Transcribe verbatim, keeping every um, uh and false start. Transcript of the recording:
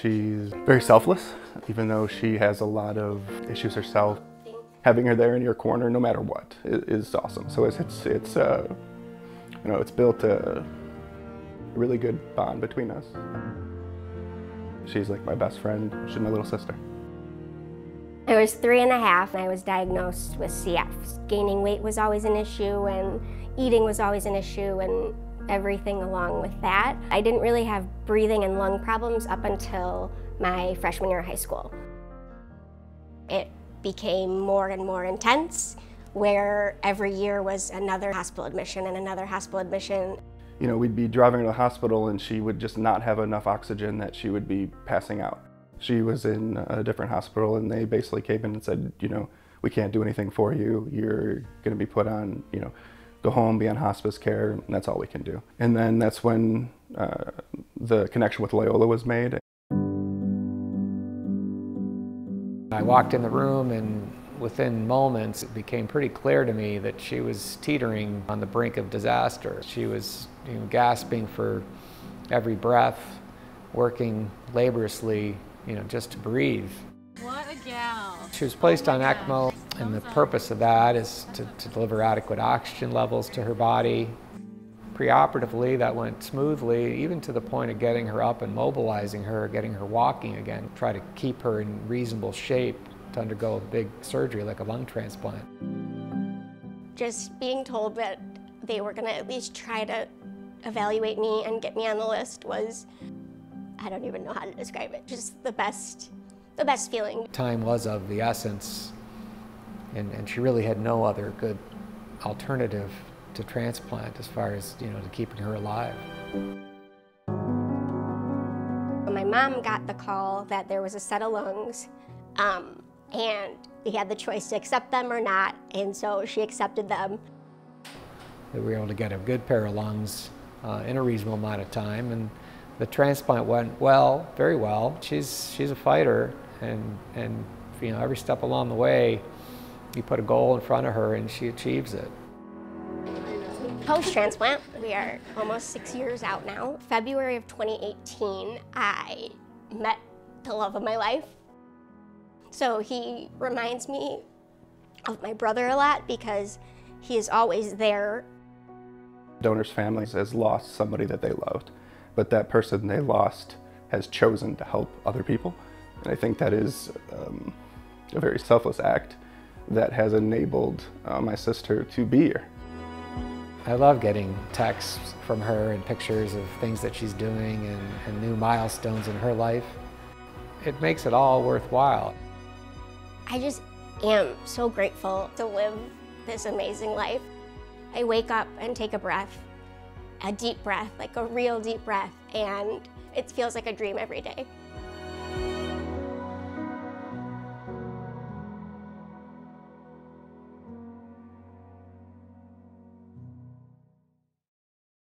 She's very selfless, even though she has a lot of issues herself. Having her there in your corner, no matter what, is awesome. So it's it's, it's uh, you know, it's built a really good bond between us. She's like my best friend. She's my little sister. I was three and a half, and I was diagnosed with C F. Gaining weight was always an issue, and eating was always an issue, and everything along with that. I didn't really have breathing and lung problems up until my freshman year of high school. It became more and more intense, where every year was another hospital admission and another hospital admission. You know, we'd be driving her to the hospital and she would just not have enough oxygen that she would be passing out. She was in a different hospital and they basically came in and said, you know, we can't do anything for you. You're gonna be put on, you know, go home, be on hospice care, and that's all we can do. And then that's when uh, the connection with Loyola was made. I walked in the room and within moments it became pretty clear to me that she was teetering on the brink of disaster. She was, you know, gasping for every breath, working laboriously, you know, just to breathe. What a gal. She was placed on E C M O, and the purpose of that is to, to deliver adequate oxygen levels to her body. Preoperatively, that went smoothly, even to the point of getting her up and mobilizing her, getting her walking again, try to keep her in reasonable shape to undergo a big surgery like a lung transplant. Just being told that they were going to at least try to evaluate me and get me on the list was, I don't even know how to describe it, just the best, the best feeling. Time was of the essence, and, and she really had no other good alternative to transplant as far as, you know, to keeping her alive. My mom got the call that there was a set of lungs, um, and we had the choice to accept them or not, and so she accepted them. They were able to get a good pair of lungs uh, in a reasonable amount of time, and the transplant went well, very well. She's, she's a fighter, and, and you know, every step along the way, you put a goal in front of her and she achieves it. Post-transplant, we are almost six years out now. February of twenty eighteen, I met the love of my life. So he reminds me of my brother a lot because he is always there. Donors' families has lost somebody that they loved, but that person they lost has chosen to help other people. And I think that is um, a very selfless act that has enabled uh, my sister to be here. I love getting texts from her and pictures of things that she's doing and, and new milestones in her life. It makes it all worthwhile. I just am so grateful to live this amazing life. I wake up and take a breath, a deep breath, like a real deep breath, and it feels like a dream every day.